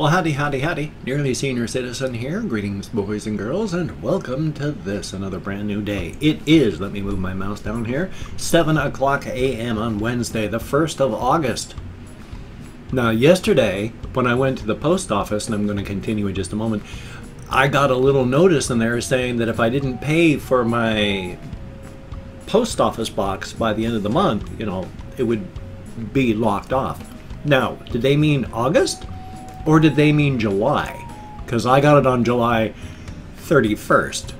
Well, howdy, howdy, howdy. Nearly Senior Citizen here. Greetings, boys and girls, and welcome to this, another brand new day. It is, let me move my mouse down here, 7 o'clock a.m. on Wednesday, the 1st of August. Now, yesterday, when I went to the post office, and I'm going to continue in just a moment, I got a little notice in there saying that if I didn't pay for my post office box by the end of the month, you know, it would be locked off. Now, did they mean August? Or did they mean July? Because I got it on July 31st.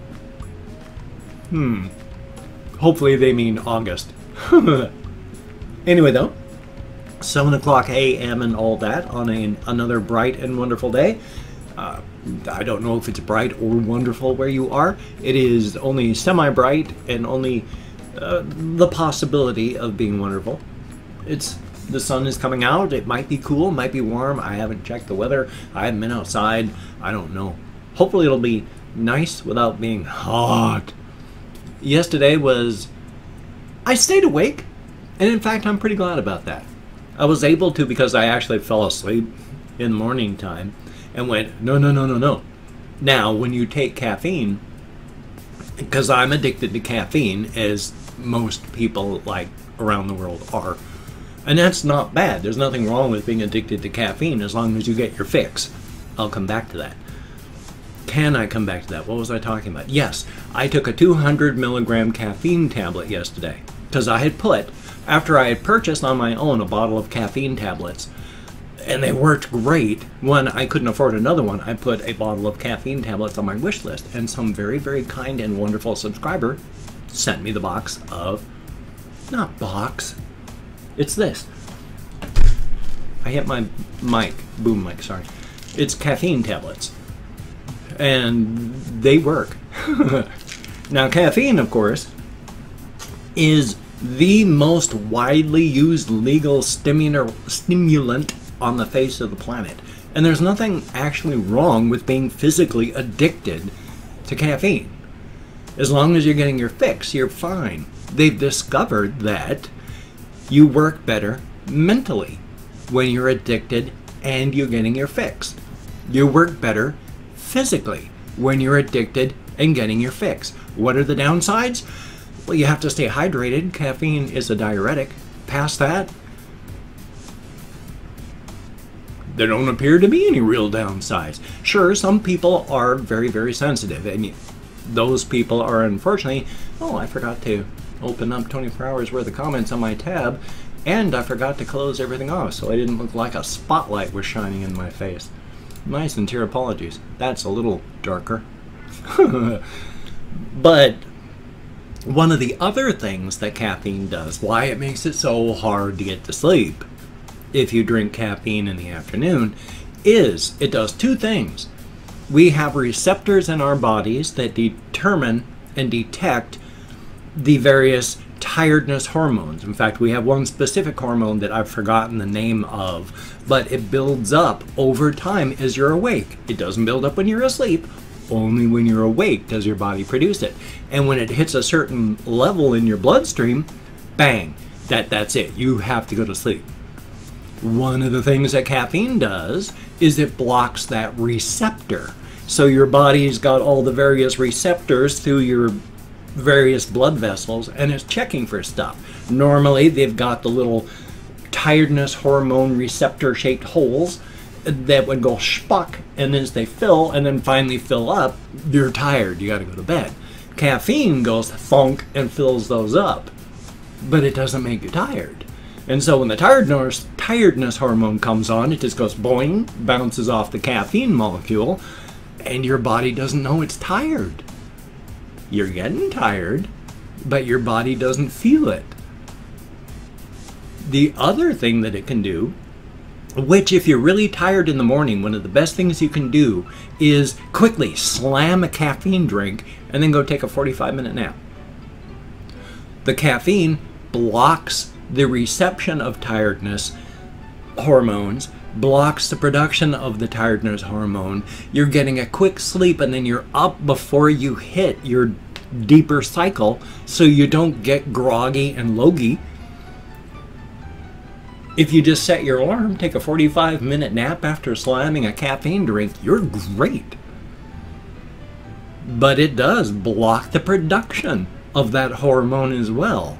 Hopefully they mean August. Anyway though, 7 o'clock a.m. and all that on another bright and wonderful day. I don't know if it's bright or wonderful where you are. It is only semi-bright and only the possibility of being wonderful. The sun is coming out. It might be cool, might be warm. I haven't checked the weather. I haven't been outside. I don't know. Hopefully it'll be nice without being hot. Yesterday was... I stayed awake, and in fact, I'm pretty glad about that. I was able to because I actually fell asleep in morning time and went, no, no, no, no, no. Now, when you take caffeine, because I'm addicted to caffeine, as most people like around the world are, and that's not bad. There's nothing wrong with being addicted to caffeine as long as you get your fix. I'll come back to that. Can I come back to that? What was I talking about? Yes, I took a 200 milligram caffeine tablet yesterday because I had after I had purchased on my own a bottle of caffeine tablets, and they worked great. When I couldn't afford another one, I put a bottle of caffeine tablets on my wish list, and some very, very kind and wonderful subscriber sent me the box of, not box, it's this. I hit my mic, boom mic, sorry. It's caffeine tablets. And they work. Now, caffeine, of course, is the most widely used legal stimulant on the face of the planet. And there's nothing actually wrong with being physically addicted to caffeine. As long as you're getting your fix, you're fine. They've discovered that you work better mentally when you're addicted and you're getting your fix. You work better physically when you're addicted and getting your fix. What are the downsides? Well, you have to stay hydrated. Caffeine is a diuretic. Past that, there don't appear to be any real downsides. Sure, some people are very, very sensitive, and those people are unfortunately, oh, I forgot to open up 24 hours worth of comments on my tab, and I forgot to close everything off, so I didn't look like a spotlight was shining in my face. My sincere apologies. That's a little darker. But one of the other things that caffeine does, why it makes it so hard to get to sleep if you drink caffeine in the afternoon, is it does two things. We have receptors in our bodies that determine and detect the various tiredness hormones. In fact, we have one specific hormone that I've forgotten the name of, but it builds up over time as you're awake. It doesn't build up when you're asleep. Only when you're awake does your body produce it. And when it hits a certain level in your bloodstream, bang, that's it. You have to go to sleep. One of the things that caffeine does is it blocks that receptor. So your body's got all the various receptors through your various blood vessels, and it's checking for stuff. Normally they've got the little tiredness hormone receptor shaped holes that would go schpock, and as they fill and then finally fill up, you're tired, you gotta go to bed. Caffeine goes thunk and fills those up, but it doesn't make you tired. And so when the tiredness hormone comes on, it just goes boing, bounces off the caffeine molecule, and your body doesn't know it's tired. You're getting tired, but your body doesn't feel it. The other thing that it can do, which if you're really tired in the morning, one of the best things you can do is quickly slam a caffeine drink and then go take a 45-minute nap. The caffeine blocks the reception of tiredness hormones, blocks the production of the tiredness hormone. You're getting a quick sleep, and then you're up before you hit your deeper cycle, so you don't get groggy and logy. If you just set your alarm, take a 45-minute nap after slamming a caffeine drink, you're great. But it does block the production of that hormone as well.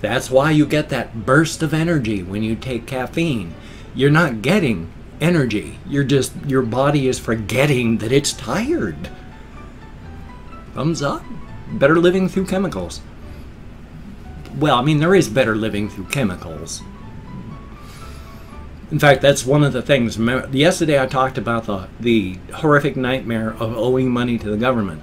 That's why you get that burst of energy when you take caffeine. You're not getting energy. You're just, your body is forgetting that it's tired. Thumbs up. Better living through chemicals. Well, I mean, there is better living through chemicals. In fact, that's one of the things. Yesterday I talked about the horrific nightmare of owing money to the government.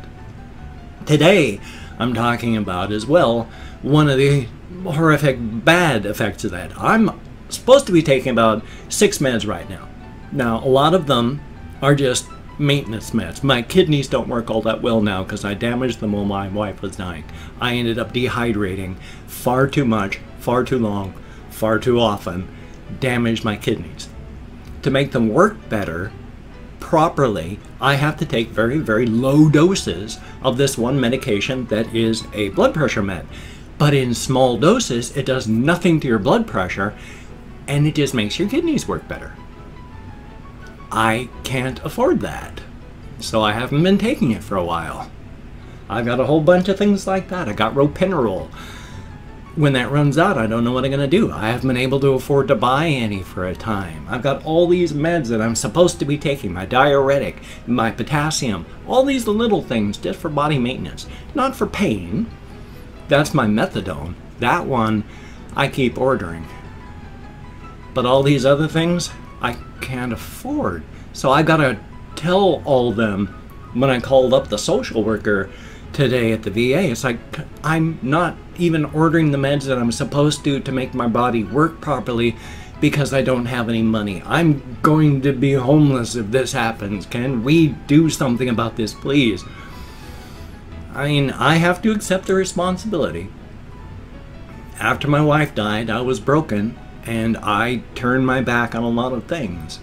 Today I'm talking about as well one of the horrific bad effects of that. I'm supposed to be taking about 6 meds right now. Now, a lot of them are just maintenance meds. My kidneys don't work all that well now because I damaged them while my wife was dying. I ended up dehydrating far too much, far too long, far too often. Damaged my kidneys. To make them work better properly, I have to take very, very low doses of this one medication that is a blood pressure med. But in small doses, it does nothing to your blood pressure, and it just makes your kidneys work better. I can't afford that, so I haven't been taking it for a while. I've got a whole bunch of things like that. I got Ropinerol. When that runs out, I don't know what I'm going to do. I haven't been able to afford to buy any for a time. I've got all these meds that I'm supposed to be taking, my diuretic, my potassium, all these little things just for body maintenance, not for pain. That's my methadone. That one I keep ordering. But all these other things I can't afford. So I've got to tell all them when I called up the social worker today at the VA. It's like, I'm not even ordering the meds that I'm supposed to make my body work properly because I don't have any money. I'm going to be homeless if this happens. Can we do something about this, please? I mean, I have to accept the responsibility. After my wife died, I was broken and I turned my back on a lot of things.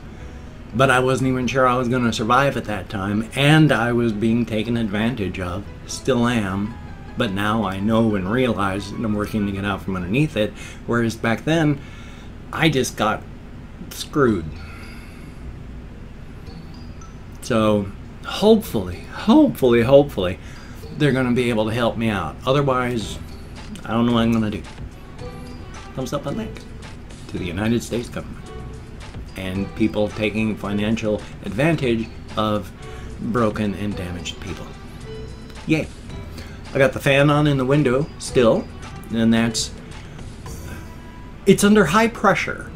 But I wasn't even sure I was going to survive at that time, and I was being taken advantage of. Still am, but now I know and realize, and I'm working to get out from underneath it, whereas back then, I just got screwed. So, hopefully, they're going to be able to help me out. Otherwise, I don't know what I'm going to do. Thumbs up and like to the United States government and people taking financial advantage of broken and damaged people. Yay. I got the fan on in the window still, and it's under high pressure.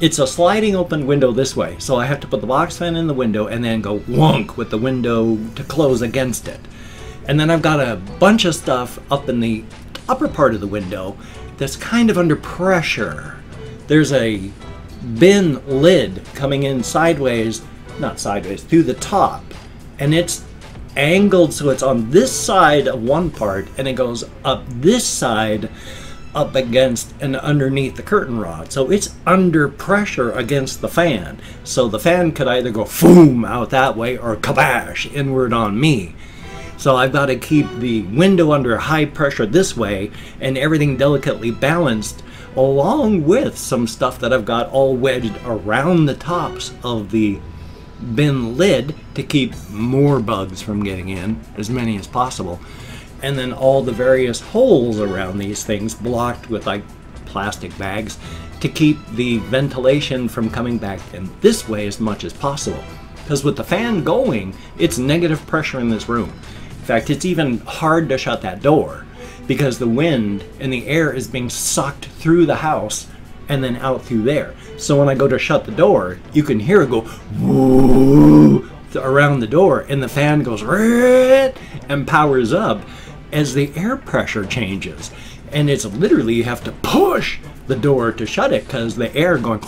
It's a sliding open window this way, so I have to put the box fan in the window and then go wonk with the window to close against it. And then I've got a bunch of stuff up in the upper part of the window that's kind of under pressure. There's a bin lid coming in sideways, not sideways, through the top, and it's angled so it's on this side of one part and it goes up this side up against and underneath the curtain rod, so it's under pressure against the fan, so the fan could either go foom out that way or kabash inward on me. So I've got to keep the window under high pressure this way and everything delicately balanced, along with some stuff that I've got all wedged around the tops of the bin lid to keep more bugs from getting in, as many as possible, and then all the various holes around these things blocked with like plastic bags to keep the ventilation from coming back in this way as much as possible, because with the fan going, it's negative pressure in this room. In fact, it's even hard to shut that door because the wind and the air is being sucked through the house and then out through there. So when I go to shut the door, you can hear it go woo around the door, and the fan goes and powers up as the air pressure changes. And it's literally, you have to push the door to shut it because the air going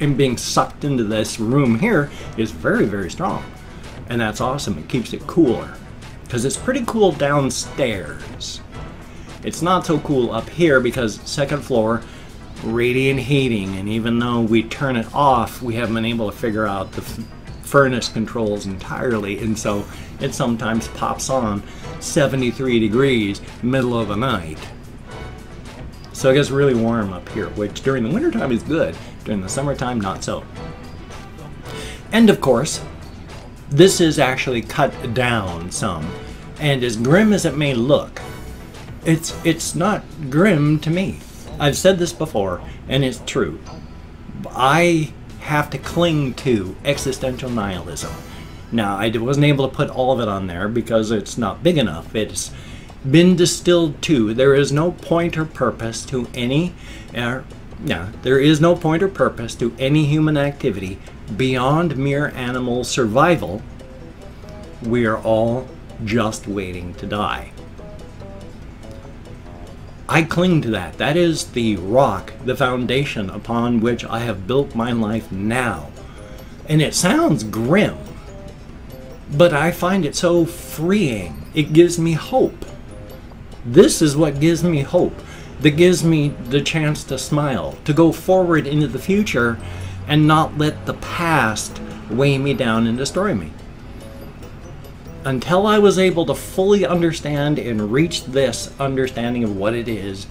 and being sucked into this room here is very, very strong. And that's awesome. It keeps it cooler because it's pretty cool downstairs. It's not so cool up here because second floor, radiant heating, and even though we turn it off, we haven't been able to figure out the furnace controls entirely, and so it sometimes pops on 73 degrees middle of the night. So it gets really warm up here, which during the wintertime is good, during the summertime not so. And of course, this is actually cut down some, and as grim as it may look, it's not grim to me. I've said this before, and it's true. I have to cling to existential nihilism. Now, I wasn't able to put all of it on there because it's not big enough. It's been distilled to. There is no point or purpose to any, there is no point or purpose to any human activity beyond mere animal survival. We are all just waiting to die. I cling to that. That is the rock, the foundation upon which I have built my life now. And it sounds grim, but I find it so freeing. It gives me hope. This is what gives me hope. That gives me the chance to smile, to go forward into the future and not let the past weigh me down and destroy me. Until I was able to fully understand and reach this understanding of what it is,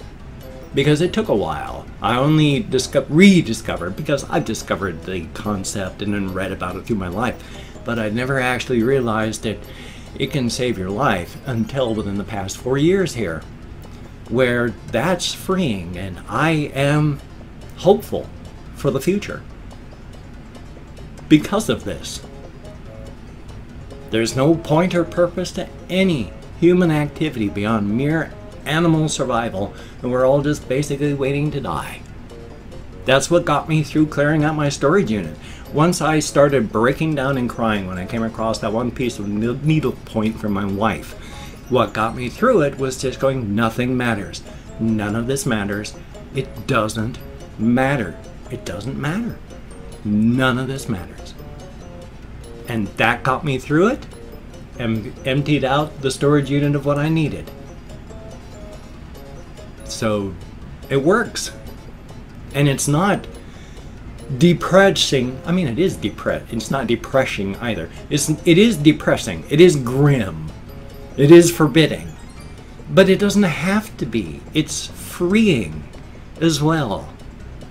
because it took a while. I only rediscovered, because I've discovered the concept and then read about it through my life, but I never actually realized that it can save your life until within the past 4 years here, where that's freeing and I am hopeful for the future because of this. There's no point or purpose to any human activity beyond mere animal survival, and we're all just basically waiting to die. That's what got me through clearing out my storage unit. Once I started breaking down and crying when I came across that one piece of needlepoint from my wife, what got me through it was just going, nothing matters. None of this matters. It doesn't matter. It doesn't matter. None of this matters. And that got me through it and emptied out the storage unit of what I needed. So it works. And it's not depressing. I mean, it is depressing. It's not depressing either. It is depressing. It is grim. It is forbidding. But it doesn't have to be. It's freeing as well.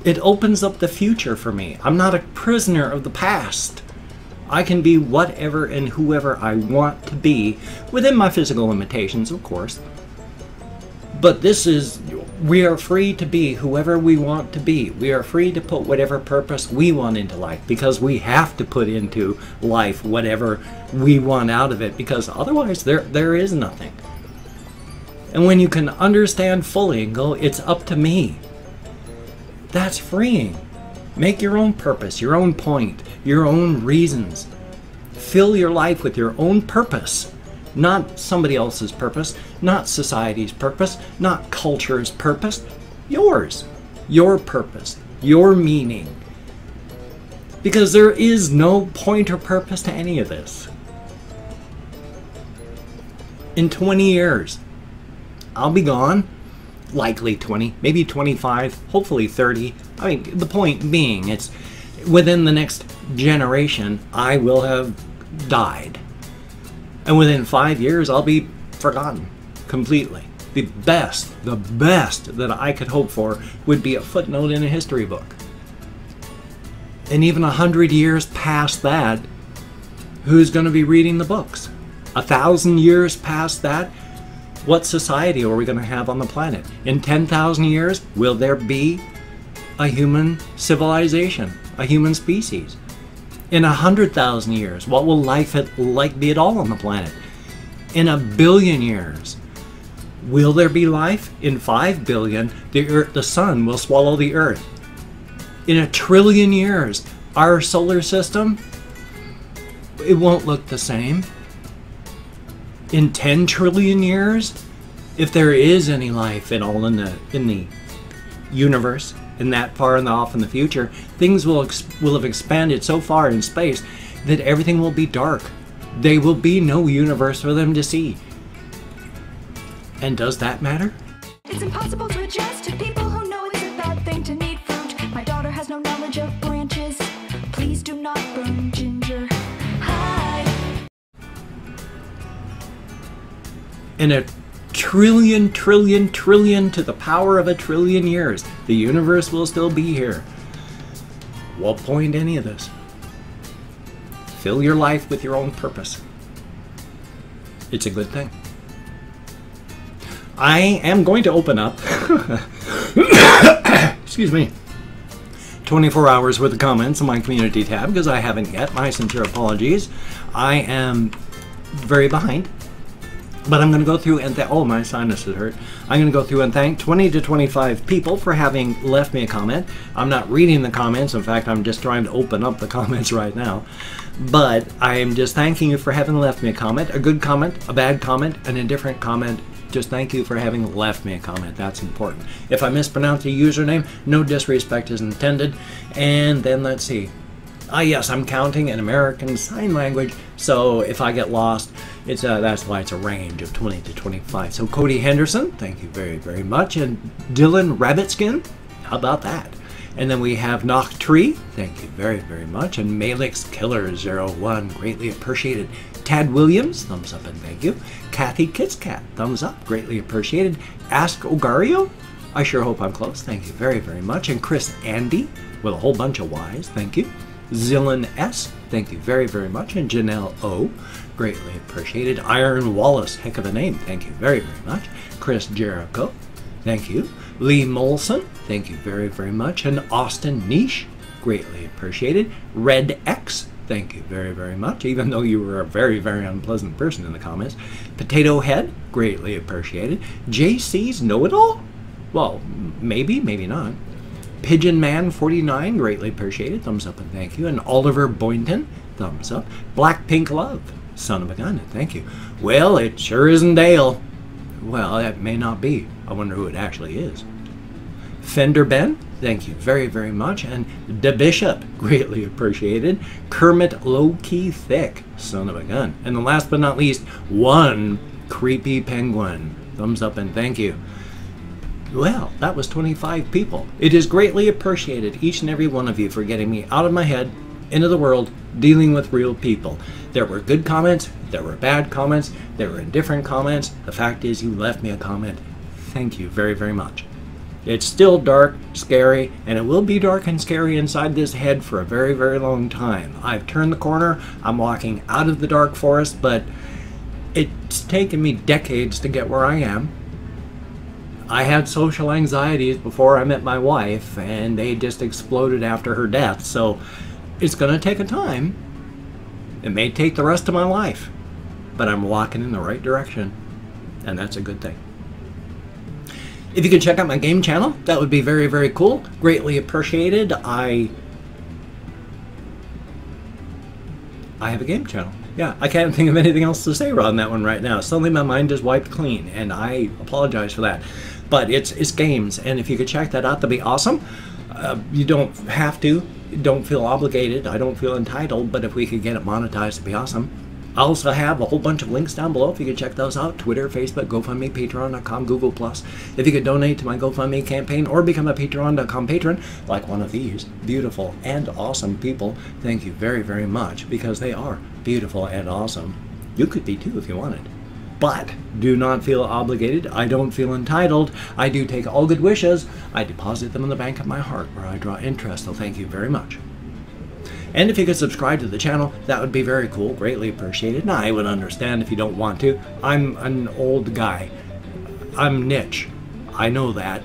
It opens up the future for me. I'm not a prisoner of the past. I can be whatever and whoever I want to be, within my physical limitations, of course. But this is, we are free to be whoever we want to be. We are free to put whatever purpose we want into life, because we have to put into life whatever we want out of it, because otherwise there is nothing. And when you can understand fully and go, it's up to me, that's freeing. Make your own purpose, your own point, your own reasons. Fill your life with your own purpose. Not somebody else's purpose, not society's purpose, not culture's purpose, yours, your purpose, your meaning. Because there is no point or purpose to any of this. In 20 years, I'll be gone, likely 20, maybe 25, hopefully 30. I mean, the point being, it's within the next generation, I will have died. And within 5 years, I'll be forgotten completely. The best that I could hope for would be a footnote in a history book. And even 100 years past that, who's going to be reading the books? 1,000 years past that, what society are we going to have on the planet? In 10,000 years, will there be a human civilization, a human species? In 100,000 years, what will life be at all on the planet? In 1 billion years, will there be life? In 5 billion, the sun will swallow the earth. In 1 trillion years, our solar system, it won't look the same. In 10 trillion years, if there is any life at all in the universe, and that far and off in the future, things will have expanded so far in space that everything will be dark. There will be no universe for them to see. And does that matter? It's impossible to adjust to people who know it's a bad thing to need fruit. My daughter has no knowledge of branches. Please do not burn ginger. Hi. In a trillion, trillion, trillion to the power of a trillion years, the universe will still be here. What point any of this? Fill your life with your own purpose. It's a good thing. I am going to open up excuse me, 24 hours worth of comments on my community tab because I haven't yet. My sincere apologies. I am very behind. But I'm going to go through and oh, my sinuses hurt. I'm going to go through and thank 20 to 25 people for having left me a comment. I'm not reading the comments. In fact, I'm just trying to open up the comments right now. But I am just thanking you for having left me a comment. A good comment, a bad comment, an indifferent comment. Just thank you for having left me a comment. That's important. If I mispronounce a username, no disrespect is intended. And then let's see. Ah, yes, I'm counting in American Sign Language, so if I get lost, it's that's why it's a range of 20 to 25. So Cody Henderson, thank you very, very much. And Dylan Rabbitskin, how about that? And then we have Nock Tree, thank you very, very much. And Malix Killer 01, greatly appreciated. Tad Williams, thumbs up and thank you. Kathy Kitscat, thumbs up, greatly appreciated. Ask Ogario, I sure hope I'm close, thank you very, very much. And Chris Andy, with a whole bunch of Y's, thank you. Zillan S, thank you very, very much. And Janelle O, greatly appreciated. Iron Wallace, heck of a name, thank you very, very much. Chris Jericho, thank you. Lee Molson, thank you very, very much. And Austin Niche, greatly appreciated. Red X, thank you very, very much, even though you were a very, very unpleasant person in the comments. Potato Head, greatly appreciated. JC's Know-It-All? Well, maybe, maybe not. Pigeon Man 49, greatly appreciated, thumbs up and thank you. And Oliver Boynton, thumbs up. Black Pink Love, son of a gun, and thank you. Well, it sure isn't Dale. Well, that may not be. I wonder who it actually is. Fender Ben, thank you very, very much. And the Bishop, greatly appreciated. Kermit Low-Key Thick, son of a gun. And the last but not least, one Creepy Penguin, thumbs up and thank you. Well, that was 25 people. It is greatly appreciated, each and every one of you, for getting me out of my head, into the world, dealing with real people. There were good comments, there were bad comments, there were indifferent comments. The fact is, you left me a comment. Thank you very, very much. It's still dark, scary, and it will be dark and scary inside this head for a very, very long time. I've turned the corner, I'm walking out of the dark forest, but it's taken me decades to get where I am. I had social anxieties before I met my wife, and they just exploded after her death, so it's going to take a time. It may take the rest of my life, but I'm walking in the right direction, and that's a good thing. If you could check out my game channel, that would be very, very cool. Greatly appreciated. I have a game channel. Yeah, I can't think of anything else to say on that one right now. Suddenly my mind is wiped clean, and I apologize for that. But it's games, and if you could check that out, that'd be awesome. You don't have to. You don't feel obligated. I don't feel entitled, but if we could get it monetized, it'd be awesome. I also have a whole bunch of links down below if you could check those out. Twitter, Facebook, GoFundMe, Patreon.com, Google+. If you could donate to my GoFundMe campaign or become a Patreon.com patron, like one of these beautiful and awesome people, thank you very, very much, because they are beautiful and awesome. You could be too if you wanted. But do not feel obligated. I don't feel entitled. I do take all good wishes. I deposit them in the bank of my heart where I draw interest, so thank you very much. And if you could subscribe to the channel, that would be very cool, greatly appreciated. And I would understand if you don't want to. I'm an old guy. I'm niche. I know that.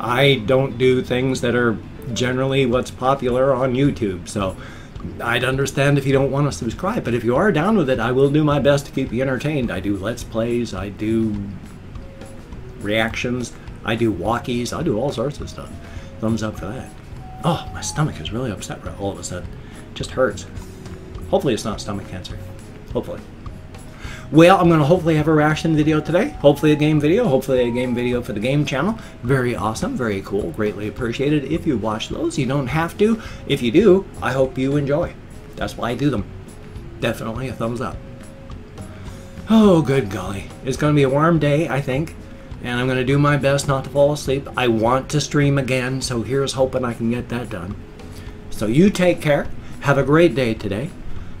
I don't do things that are generally what's popular on YouTube, so I'd understand if you don't want to subscribe. But if you are down with it, I will do my best to keep you entertained. I do Let's Plays, I do reactions, I do walkies, I do all sorts of stuff. Thumbs up for that. Oh, my stomach is really upset all of a sudden. It just hurts. Hopefully it's not stomach cancer. Hopefully. Well, I'm going to hopefully have a reaction video today. Hopefully a game video. Hopefully a game video for the game channel. Very awesome. Very cool. Greatly appreciated. If you watch those, you don't have to. If you do, I hope you enjoy. That's why I do them. Definitely a thumbs up. Oh, good golly. It's going to be a warm day, I think. And I'm going to do my best not to fall asleep. I want to stream again, so here's hoping I can get that done. So you take care. Have a great day today.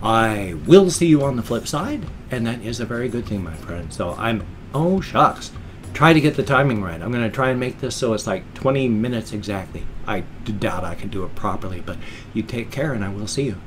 I will see you on the flip side, and that is a very good thing, my friend. So I'm oh shucks, try to get the timing right. I'm going to try and make this so it's like 20 minutes exactly. I doubt I can do it properly, but you take care and I will see you.